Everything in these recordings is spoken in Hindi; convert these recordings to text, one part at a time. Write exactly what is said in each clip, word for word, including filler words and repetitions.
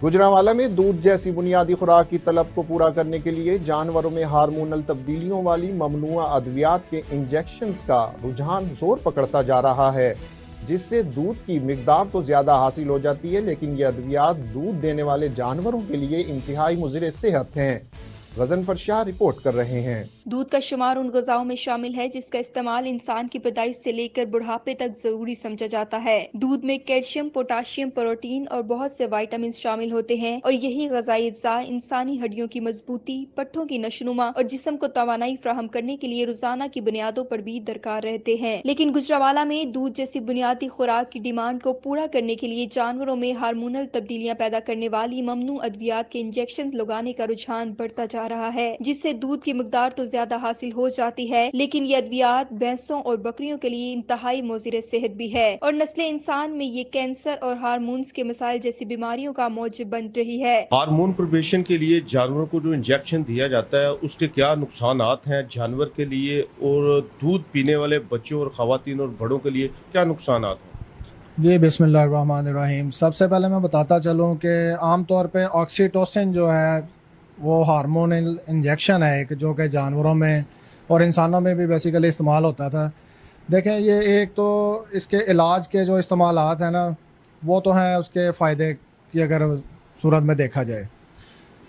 गुजरावाला में दूध जैसी बुनियादी खुराक की तलब को पूरा करने के लिए जानवरों में हार्मोनल तब्दीलियों वाली ममनुआ अद्वियात के इंजेक्शंस का रुझान जोर पकड़ता जा रहा है, जिससे दूध की मिकदार तो ज्यादा हासिल हो जाती है, लेकिन ये अद्वियात दूध देने वाले जानवरों के लिए इंतहाई मुज़िर सेहत हैं। गजनफरशाह रिपोर्ट कर रहे हैं। दूध का शुमार उन गजाओं में शामिल है जिसका इस्तेमाल इंसान की पैदाइश से लेकर बुढ़ापे तक जरूरी समझा जाता है। दूध में कैल्शियम, पोटाशियम, प्रोटीन और बहुत से विटामिन शामिल होते हैं और यही गजाई अज्जा इंसानी हड्डियों की मजबूती, पट्ठों की नशोनुमा और जिस्म को तवानाई फराहम करने के लिए रोजाना की बुनियादों पर भी दरकार रहते हैं। लेकिन गुजरावाला में दूध जैसी बुनियादी खुराक की डिमांड को पूरा करने के लिए जानवरों में हार्मोनल तब्दीलियाँ पैदा करने वाली ममनू अद्वियात के इंजेक्शन लगाने का रुझान बढ़ता जा रहा है, जिससे दूध की मिकदार तो ज्यादा हासिल हो जाती है, लेकिन ये अद्वियात भैंसों और बकरियों के लिए इंतहाई मौजिर सेहत भी है और नस्ले इंसान में ये कैंसर और हार्मोन्स के मसाइल जैसी बीमारियों का मौजब बन रही है। हार्मोन प्रिपरेशन के लिए जानवरों को जो इंजेक्शन दिया जाता है उसके क्या नुकसान हैं जानवर के लिए, और दूध पीने वाले बच्चों और खवातीन और बड़ों के लिए क्या नुकसान हैं? जी बिस्मिल्लाहिर्रहमानिर्रहीम। सबसे पहले मैं बताता चलूँ कि आमतौर पर ऑक्सीटोसिन जो है वो हार्मोनल इंजेक्शन है एक, जो कि जानवरों में और इंसानों में भी बेसिकली इस्तेमाल होता था। देखें, ये एक तो इसके इलाज के जो इस्तेमाल हैं ना वो तो हैं उसके फ़ायदे की अगर सूरत में देखा जाए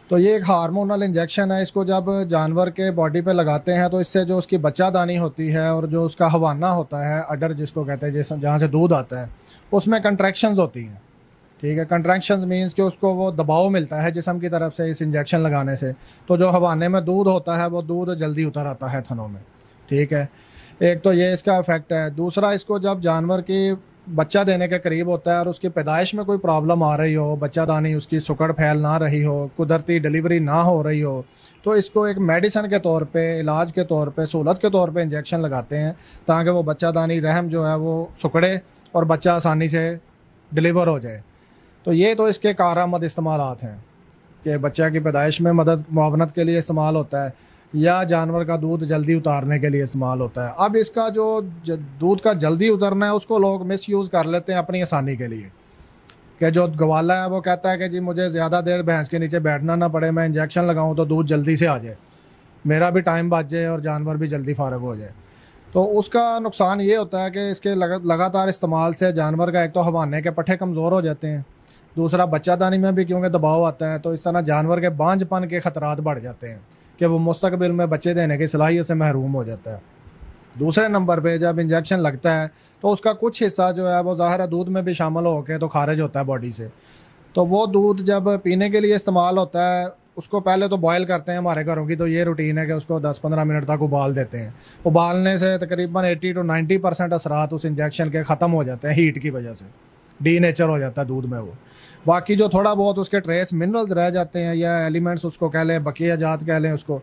तो ये एक हार्मोनल इंजेक्शन है। इसको जब जानवर के बॉडी पे लगाते हैं तो इससे जो उसकी बच्चादानी होती है और जो उसका हवाना होता है, अडर जिसको कहते हैं, जिस जहाँ से दूध आता है, उसमें कंट्रैक्शंस होती हैं। ठीक है, कंट्रैक्शंस मींस कि उसको वो दबाव मिलता है जिस्म की तरफ से इस इंजेक्शन लगाने से, तो जो हवाने में दूध होता है वो दूध जल्दी उतर आता है थनों में। ठीक है, एक तो ये इसका इफेक्ट है। दूसरा, इसको जब जानवर की बच्चा देने के करीब होता है और उसकी पैदाइश में कोई प्रॉब्लम आ रही हो, बच्चादानी उसकी सुकड़ फैल ना रही हो, कुदरती डिलीवरी ना हो रही हो, तो इसको एक मेडिसिन के तौर पे, इलाज के तौर पे, सहूलत के तौर पे इंजेक्शन लगाते हैं ताकि वो बच्चादानी रहम जो है वो सुकड़े और बच्चा आसानी से डिलीवर हो जाए। तो ये तो इसके कारामद इस्तेमाल हैं कि बच्चा की पैदाइश में मदद मुआवनत के लिए इस्तेमाल होता है या जानवर का दूध जल्दी उतारने के लिए इस्तेमाल होता है। अब इसका जो दूध का जल्दी उतरना है उसको लोग मिसयूज़ कर लेते हैं अपनी आसानी के लिए, कि जो गवाला है वो कहता है कि जी मुझे ज़्यादा देर भैंस के नीचे बैठना ना पड़े, मैं इंजेक्शन लगाऊँ तो दूध जल्दी से आ जाए, मेरा भी टाइम बच जाए और जानवर भी जल्दी फारग हो जाए। तो उसका नुकसान ये होता है कि इसके लगातार इस्तेमाल से जानवर का एक तो हवाने के पट्ठे कमज़ोर हो जाते हैं, दूसरा बच्चादानी में भी क्योंकि दबाव आता है तो इस तरह जानवर के बांझपन के ख़तरात बढ़ जाते हैं कि वो मुस्तकबिल में बच्चे देने की सलाहियत से महरूम हो जाता है। दूसरे नंबर पे, जब इंजेक्शन लगता है तो उसका कुछ हिस्सा जो है वो ज़ाहिर दूध में भी शामिल होकर तो खारिज होता है बॉडी से, तो वो दूध जब पीने के लिए इस्तेमाल होता है उसको पहले तो बॉयल करते हैं। हमारे घरों की तो ये रूटीन है कि उसको दस पंद्रह मिनट तक उबाल देते हैं। उबालने से तकरीबन अस्सी टू नब्बे परसेंट असरात उस इंजेक्शन के ख़त्म हो जाते हैं, हीट की वजह से डी नेचर हो जाता है दूध में वो। बाकी जो थोड़ा बहुत उसके ट्रेस मिनरल्स रह जाते हैं या एलिमेंट्स उसको कह लें, बकिया जात कह लें उसको,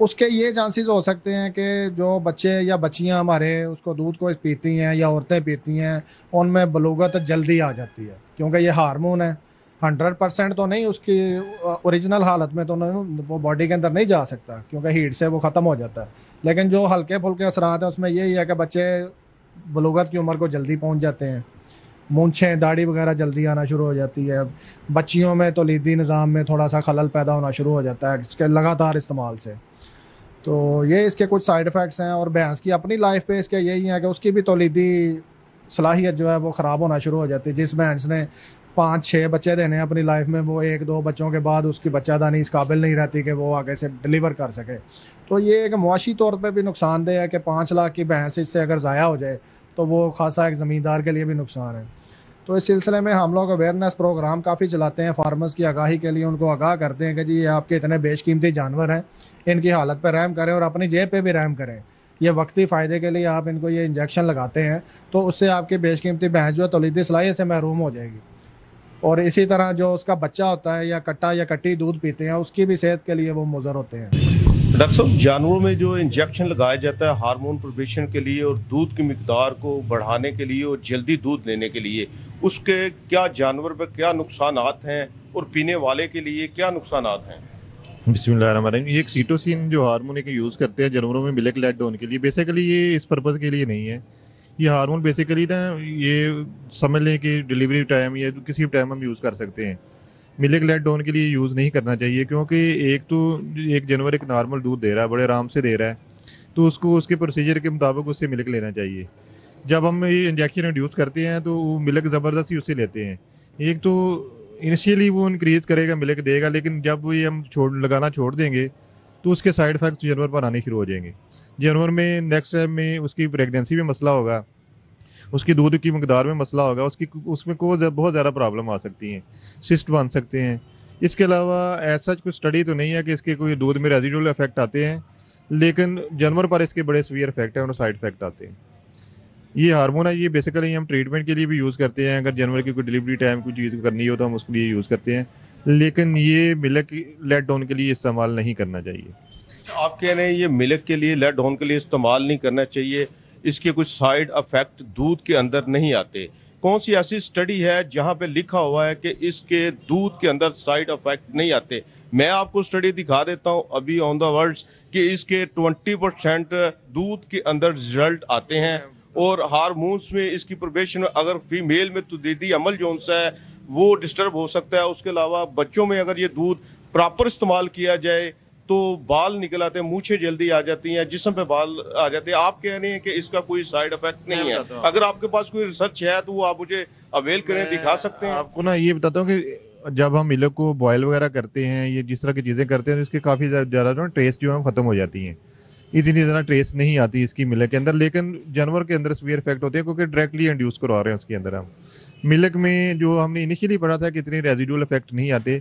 उसके ये चांसेस हो सकते हैं कि जो बच्चे या बच्चियां हमारे उसको दूध को पीती हैं या औरतें पीती हैं उनमें बलूगत जल्दी आ जाती है, क्योंकि ये हार्मोन है। हंड्रेड परसेंट तो नहीं, उसकी ओरिजिनल हालत में तो नहीं, वो बॉडी के अंदर नहीं जा सकता क्योंकि हीट से वो ख़त्म हो जाता है। लेकिन जो हल्के फुल्के असरात हैं उसमें यही है कि बच्चे बलूगत की उम्र को जल्दी पहुँच जाते हैं, मूंछें, दाढ़ी वगैरह जल्दी आना शुरू हो जाती है, बच्चियों में तो लीदी निज़ाम में थोड़ा सा खलल पैदा होना शुरू हो जाता है इसके लगातार इस्तेमाल से। तो ये इसके कुछ साइड इफ़ेक्ट्स हैं। और भैंस की अपनी लाइफ पे इसके यही है कि उसकी भी तौलीदी सलाहियत जो है वो ख़राब होना शुरू हो जाती है। जिस भैंस ने पाँच छः बच्चे देने हैं अपनी लाइफ में, वो एक दो बच्चों के बाद उसकी बच्चादानी इस काबिल नहीं रहती कि वो आगे से डिलीवर कर सके। तो ये एक मुआशी तौर पर भी नुकसानदेह है कि पाँच लाख की भैंस इससे अगर ज़ाया हो जाए तो वो खासा एक ज़मींदार के लिए भी नुकसान है। तो इस सिलसिले में हम लोग अवेयरनेस प्रोग्राम काफ़ी चलाते हैं, फार्मर्स की आगाही के लिए उनको आगाह करते हैं कि जी ये आपके इतने बेशकीमती जानवर हैं, इनकी हालत पर रहम करें और अपनी जेब पे भी रहम करें। ये वक्ती फ़ायदे के लिए आप इनको ये इंजेक्शन लगाते हैं तो उससे आपकी बेशकीमती भैंस जो है तौलीदी सलाहियत से महरूम हो जाएगी। और इसी तरह जो उसका बच्चा होता है या कट्टा या कट्टी दूध पीते हैं उसकी भी सेहत के लिए वो मुज़र होते हैं। डॉक्टर साहब, जानवरों में जो इंजेक्शन लगाया जाता है हार्मोन प्रोबेशन के लिए और दूध की मिकदार को बढ़ाने के लिए और जल्दी दूध देने के लिए, उसके क्या जानवर पर क्या नुकसान हैं और पीने वाले के लिए क्या नुकसान हैं? बिस्मिल्लाहिर्रहमानिर्रहीम। ये एक्सीटोसिन जो हार्मोन एक यूज़ करते हैं जानवरों में मिल्क लेट होने के लिए, बेसिकली ये इस पर्पज़ के लिए नहीं है। ये हार्मोन बेसिकली ना, ये समझ लें कि डिलीवरी टाइम या किसी भी टाइम हम यूज़ कर सकते हैं। मिल्क लेट डाउन के लिए यूज़ नहीं करना चाहिए, क्योंकि एक तो एक जानवर एक नॉर्मल दूध दे रहा है, बड़े आराम से दे रहा है, तो उसको उसके प्रोसीजर के मुताबिक उससे मिल्क लेना चाहिए। जब हम ये इंजेक्शन इंड्यूस करते हैं तो वो मिल्क ज़बरदस्ती उससे लेते हैं। एक तो इनिशियली वो इंक्रीज़ करेगा, मिल्क देगा, लेकिन जब ये हम छोड़ लगाना छोड़ देंगे तो उसके साइड इफ़ेक्ट्स जानवर पर आने शुरू हो जाएंगे। जानवर में नेक्स्ट टाइम में उसकी प्रेगनेंसी में मसला होगा, उसकी दूध की मकदार में मसला होगा, उसकी उसमें को बहुत ज़्यादा प्रॉब्लम आ सकती हैं, सिस्ट बन सकते हैं। इसके अलावा ऐसा कोई स्टडी तो नहीं है कि इसके कोई दूध में रेजिडुअल इफेक्ट आते हैं, लेकिन जानवर पर इसके बड़े सीवियर इफेक्ट हैं और साइड इफेक्ट आते हैं। ये हार्मोन है, ये बेसिकली हम ट्रीटमेंट के लिए भी यूज़ करते हैं। अगर जानवर की कोई डिलीवरी टाइम कोई चीज़ करनी हो तो हम उसके लिए यूज़ करते हैं, लेकिन ये मिल्क लेट डाउन के लिए इस्तेमाल नहीं करना चाहिए। आप कह रहे हैं ये मिल्क के लिए लेट डाउन के लिए इस्तेमाल नहीं करना चाहिए, इसके कुछ साइड इफेक्ट दूध के अंदर नहीं आते। कौन सी ऐसी स्टडी है जहां पे लिखा हुआ है कि इसके दूध के अंदर साइड इफेक्ट नहीं आते? मैं आपको स्टडी दिखा देता हूं अभी ऑन द वर्ड्स कि इसके बीस परसेंट दूध के अंदर रिजल्ट आते हैं। और हार्मोन्स में इसकी प्रोबेशन अगर फीमेल में तदरीजी अमल जो उनसा है वो डिस्टर्ब हो सकता है। उसके अलावा बच्चों में अगर ये दूध प्रॉपर इस्तेमाल किया जाए तो बाल निकल आते हैं, मूछे जल्दी आ जाती हैं, जिस्म पे बाल आ जाते हैं। आप कह रहे हैं कि इसका कोई साइड इफेक्ट नहीं है। अगर आपके पास कोई रिसर्च है तो वो आप मुझे अवेल करें, दिखा सकते हैं। आपको ना ये बताता हूँ कि जब हम मिल्क को बॉयल वगैरह करते हैं, ये जिस तरह की चीज़ें करते हैं, इसके काफ़ी ज़्यादा जो ट्रेस जो है ख़त्म हो जाती हैं, इतनी ज़्यादा ट्रेस नहीं आती इसकी मिल्क के अंदर। लेकिन जानवर के अंदर सीवियर इफेक्ट होते हैं, क्योंकि डायरेक्टली इंड्यूस करवा रहे हैं उसके अंदर। हम मिल्क में जो हमने इनिशियली पढ़ा था कि इतने रेजिडुअल इफेक्ट नहीं आते,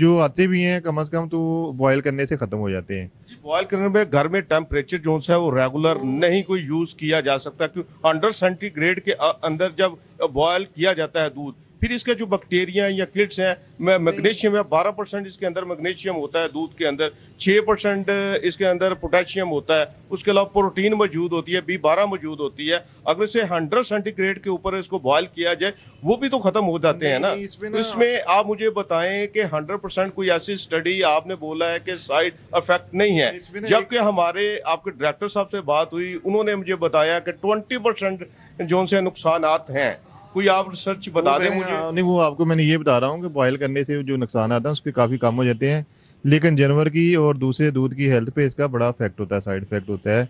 जो आते भी हैं कम से कम तो बॉयल करने से ख़त्म हो जाते हैं। बॉयल करने में घर में टेम्परेचर जो है वो रेगुलर नहीं कोई यूज़ किया जा सकता, क्योंकि अंडर सेंटीग्रेड के अंदर जब बॉयल किया जाता है दूध, फिर इसके जो बैक्टीरिया या किड्स हैं, मैग्नीशियम है, बारह परसेंट इसके अंदर मैग्नीशियम होता है दूध के अंदर, छः परसेंट इसके अंदर पोटेशियम होता है, उसके अलावा प्रोटीन मौजूद होती है, बी बारह मौजूद होती है। अगर इसे हंड्रेड सेंटीग्रेड के ऊपर इसको बॉयल किया जाए वो भी तो खत्म हो जाते हैं ना। इसमें, ना इसमें आप मुझे बताएं कि हंड्रेड परसेंट कोई ऐसी स्टडी आपने बोला है कि साइड इफेक्ट नहीं है, जबकि हमारे आपके डायरेक्टर साहब से बात हुई, उन्होंने मुझे बताया कि ट्वेंटी परसेंट जो से नुकसानात हैं। कोई आप रिसर्च बता दें मुझे? नहीं, वो आपको मैंने ये बता रहा हूँ कि बॉयल करने से जो नुकसान आता है उसके काफ़ी कम हो जाते हैं, लेकिन जानवर की और दूसरे दूध की हेल्थ पे इसका बड़ा इफेक्ट होता है, साइड इफेक्ट होता है।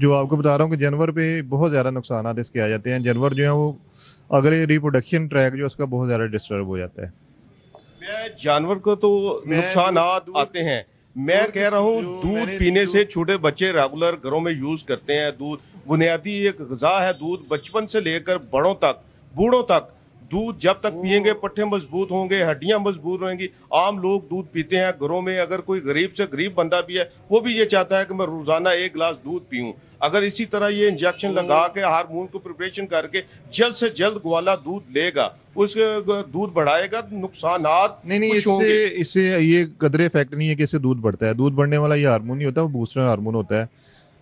जो आपको बता रहा हूँ कि जानवर पे बहुत ज़्यादा नुकसान इसके आ जाते हैं। जानवर जो है वो अगले रिप्रोडक्शन ट्रैक जो उसका बहुत ज़्यादा डिस्टर्ब हो जाता है। मैं जानवर को तो नुकसान आते हैं, मैं कह रहा हूँ दूध पीने से छोटे बच्चे रेगुलर घरों में यूज़ करते हैं। दूध बुनियादी एक ग़िज़ा है, दूध बचपन से लेकर बड़ों तक, बूढ़ों तक दूध जब तक पियेंगे पट्टे मजबूत होंगे, हड्डियां मजबूत रहेंगी। आम लोग दूध पीते हैं घरों में, अगर कोई गरीब से गरीब बंदा भी है वो भी ये चाहता है कि मैं रोजाना एक गिलास दूध पीऊं। अगर इसी तरह ये इंजेक्शन लगा के हार्मोन को प्रिपरेशन करके जल्द से जल्द ग्वाला दूध लेगा, उसके दूध बढ़ाएगा, नुकसान नहीं नहीं इससे इससे ये कदरे इफेक्ट नहीं है कि इससे दूध बढ़ता है। दूध बढ़ने वाला ये हार्मोन ही होता है, वो बूस्टर हार्मोन होता है।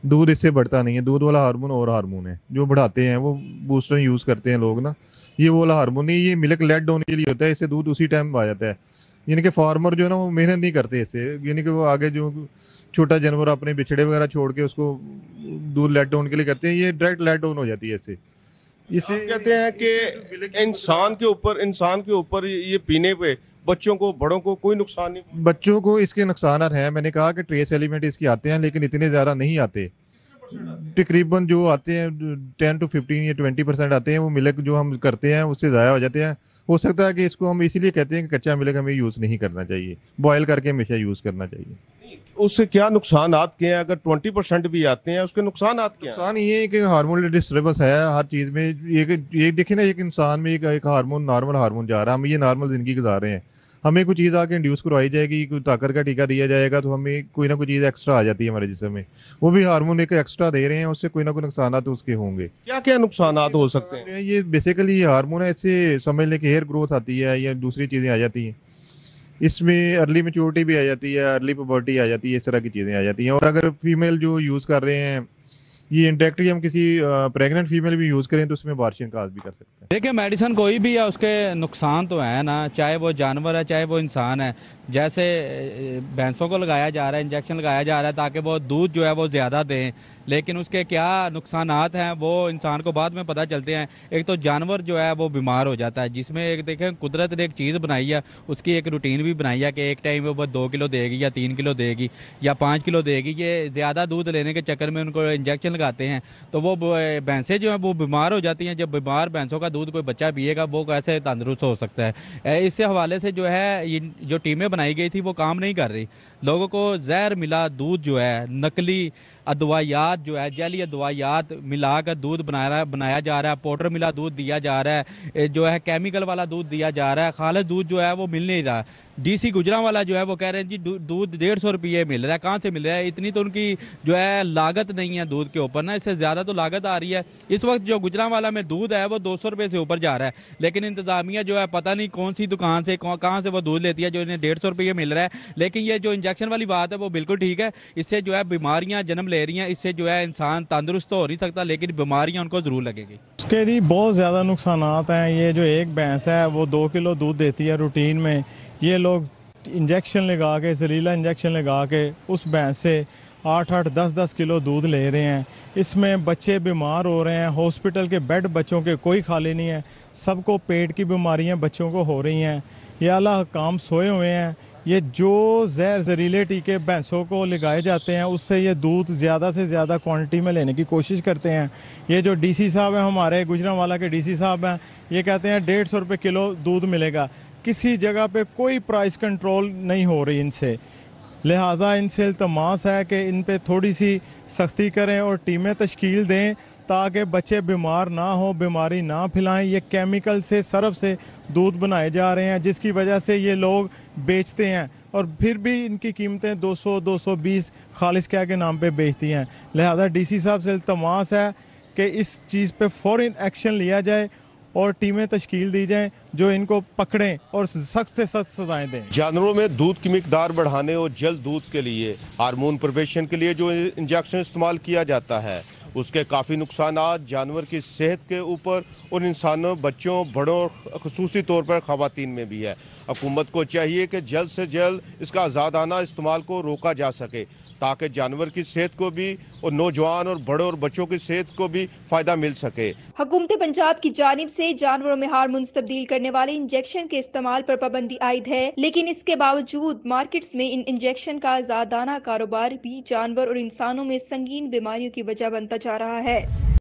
दूध इससे बढ़ता नहीं है, दूध वाला हार्मोन और हार्मोन है जो बढ़ाते हैं, वो बूस्टर यूज़ करते हैं लोग ना, ये वो वाला हार्मोन नहीं, ये मिल्क लेट डाउन के लिए होता है। इससे दूध उसी टाइम आ जाता है, यानी कि फार्मर जो है ना वो मेहनत नहीं करते इससे, यानी कि वो आगे जो छोटा जानवर अपने बिछड़े वगैरह छोड़ के उसको दूध लेट डाउन के लिए करते हैं, ये डायरेक्ट लेट डाउन हो जाती है इससे। इसे कहते हैं कि इंसान के ऊपर इंसान के ऊपर ये पीने पे बच्चों को बड़ों को कोई नुकसान नहीं। बच्चों को इसके नुकसान हैं, मैंने कहा कि ट्रेस एलिमेंट इसके आते हैं लेकिन इतने ज़्यादा नहीं आते, तकरीबन जो आते हैं टेन टू फिफ्टीन या ट्वेंटी परसेंट आते हैं। वो मिल्क जो हम करते हैं उससे ज़ाया हो जाते हैं। हो सकता है कि इसको हम इसीलिए कहते हैं कि कच्चा मिल्क हमें यूज़ नहीं करना चाहिए, बॉयल करके हमेशा यूज़ करना चाहिए। उससे क्या नुकसान आते हैं? अगर ट्वेंटी परसेंट भी आते हैं उसके नुकसान आते हैं, नुकसान ये है कि हार्मोनल डिस्टर्बेंस है हर चीज़ में। एक देखिए ना, एक इंसान में एक हार्मोन नॉर्मल हार्मोन जा रहा है, हम ये नॉर्मल ज़िंदगी गुजार रहे हैं, हमें कोई चीज़ आके इंड्यूस करवाई जाएगी, कोई ताकत का टीका दिया जाएगा तो हमें कोई ना कोई चीज़ एक्स्ट्रा आ जाती है हमारे जिस्म में, वो भी हार्मोन एक एक्स्ट्रा दे रहे हैं, उससे कोई ना कोई नुकसान तो उसके होंगे। क्या क्या नुकसान हो सकते हैं? ये बेसिकली हार्मोन है, इससे समझ लें कि हेयर ग्रोथ आती है या दूसरी चीज़ें आ जाती हैं, इसमें अर्ली मेच्योरिटी भी आ जाती है, अर्ली पॉबर्टी आ जाती है, इस तरह की चीज़ें आ जाती हैं। और अगर फीमेल जो यूज़ कर रहे हैं ये इंडायरेक्टली हम किसी प्रेग्नेंट फीमेल भी यूज करें तो उसमें बारिशिंग का भी कर सकते हैं। देखिए मेडिसिन कोई भी है उसके नुकसान तो है ना, चाहे वो जानवर है चाहे वो इंसान है। जैसे भैंसों को लगाया जा रहा है, इंजेक्शन लगाया जा रहा है ताकि वो दूध जो है वो ज़्यादा दें, लेकिन उसके क्या नुकसानात हैं वो इंसान को बाद में पता चलते हैं। एक तो जानवर जो है वो बीमार हो जाता है, जिसमें एक देखें कुदरत ने एक चीज़ बनाई है, उसकी एक रूटीन भी बनाई है कि एक टाइम में वो दो किलो देगी या तीन किलो देगी या पाँच किलो देगी। ये ज़्यादा दूध लेने के चक्कर में उनको इंजेक्शन लगाते हैं तो वो भैंसें जो हैं वो बीमार हो जाती हैं। जब बीमार भैंसों का दूध कोई बच्चा पिएगा वो कैसे तंदुरुस्त हो सकता है। इससे हवाले से जो है ये जो टीमें बनाई गई थी वो काम नहीं कर रही। लोगों को जहर मिला दूध जो है, नकली अदवायात जो है, जैली अदवायात मिलाकर दूध बनाया बनाया जा रहा है, पाउडर मिला दूध दिया जा रहा है, जो है केमिकल वाला दूध दिया जा रहा है, खालिस दूध जो है वो मिल नहीं रहा। डीसी गुजरावाला जो है वो कह रहे हैं जी दूध डेढ़ सौ रुपये मिल रहा है। कहाँ से मिल रहा है? इतनी तो उनकी जो है लागत नहीं है दूध के ऊपर ना, इससे ज़्यादा तो लागत आ रही है। इस वक्त जो गुजरावाला में दूध है वो दो सौ रुपये से ऊपर जा रहा है, लेकिन इंतज़ामिया जो है पता नहीं कौन सी दुकान से कहाँ से वो दूध लेती है जो इन्हें डेढ़ सौ रुपये मिल रहा है। लेकिन ये जो इंजेक्शन वाली बात है वो बिल्कुल ठीक है, इससे जो है बीमारियाँ जन्म ले रही हैं, इससे जो है इंसान तंदुरुस्त तो हो नहीं सकता लेकिन बीमारियाँ उनको ज़रूर लगेगी। उसके जी बहुत ज़्यादा नुकसान हैं। ये जो एक भैंस है वो दो किलो दूध देती है रूटीन में, ये लोग इंजेक्शन लगा के, जहरीला इंजेक्शन लगा के उस भैंस से आठ आठ दस दस किलो दूध ले रहे हैं। इसमें बच्चे बीमार हो रहे हैं, हॉस्पिटल के बेड बच्चों के कोई खाली नहीं है, सबको पेट की बीमारियां बच्चों को हो रही हैं। ये आला काम सोए हुए हैं। ये जो जहर जहरीले टीके भैंसों को लगाए जाते हैं उससे ये दूध ज़्यादा से ज़्यादा क्वांटिटी में लेने की कोशिश करते हैं। ये जो डीसी साहब हैं, हमारे गुजरावाला के डीसी साहब हैं, ये कहते हैं डेढ़ सौ रुपये किलो दूध मिलेगा। किसी जगह पे कोई प्राइस कंट्रोल नहीं हो रही इनसे, लिहाजा इनसे इल्तमास है कि इन पे थोड़ी सी सख्ती करें और टीमें तश्कील दें ताकि बच्चे बीमार ना हो, बीमारी ना फैलाएं। ये केमिकल से सरफ से दूध बनाए जा रहे हैं जिसकी वजह से ये लोग बेचते हैं और फिर भी इनकी कीमतें दो सौ, दो सौ बीस खालिस क्या के नाम पे बेचती हैं। लिहाजा डीसी साहब से इल्तमास है कि इस चीज़ पे फ़ौरन एक्शन लिया जाए और टीमें तश्कील दी जाएं जो इनको पकड़ें और सख्त से सख्त सजाएं दें। जानवरों में दूध की मिकदार बढ़ाने और जल्द दूध के लिए हार्मोन प्रवेशन के लिए जो इंजेक्शन इस्तेमाल किया जाता है उसके काफ़ी नुकसान जानवर की सेहत के ऊपर और इंसानों, बच्चों, बड़ों और खसूसी तौर पर ख़वातीन में भी है। हुकूमत को चाहिए कि जल्द से जल्द इसका आज़ादाना इस्तेमाल को रोका जा सके ताकि जानवर की सेहत को भी और नौजवान और बड़ों और बच्चों की सेहत को भी फायदा मिल सके। हुकूमत पंजाब की जानिब से जानवरों में हार्मोन तब्दील करने वाले इंजेक्शन के इस्तेमाल पर पाबंदी आयद है, लेकिन इसके बावजूद मार्केट्स में इन इंजेक्शन का आजादाना कारोबार भी जानवर और इंसानों में संगीन बीमारियों की वजह बनता जा रहा है।